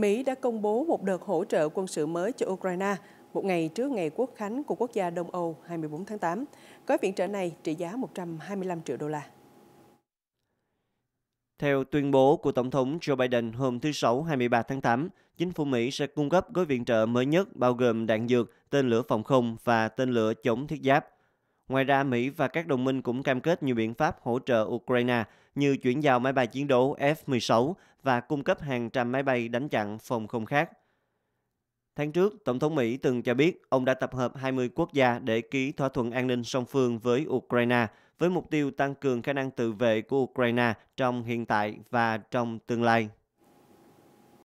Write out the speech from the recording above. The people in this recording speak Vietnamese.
Mỹ đã công bố một đợt hỗ trợ quân sự mới cho Ukraine một ngày trước ngày Quốc khánh của quốc gia Đông Âu 24 tháng 8. Gói viện trợ này trị giá 125 triệu đô la. Theo tuyên bố của Tổng thống Joe Biden hôm thứ Sáu 23 tháng 8, chính phủ Mỹ sẽ cung cấp gói viện trợ mới nhất bao gồm đạn dược, tên lửa phòng không và tên lửa chống thiết giáp. Ngoài ra, Mỹ và các đồng minh cũng cam kết nhiều biện pháp hỗ trợ Ukraine như chuyển giao máy bay chiến đấu F-16 và cung cấp hàng trăm máy bay đánh chặn phòng không khác. Tháng trước, Tổng thống Mỹ từng cho biết ông đã tập hợp 20 quốc gia để ký thỏa thuận an ninh song phương với Ukraine với mục tiêu tăng cường khả năng tự vệ của Ukraine trong hiện tại và trong tương lai.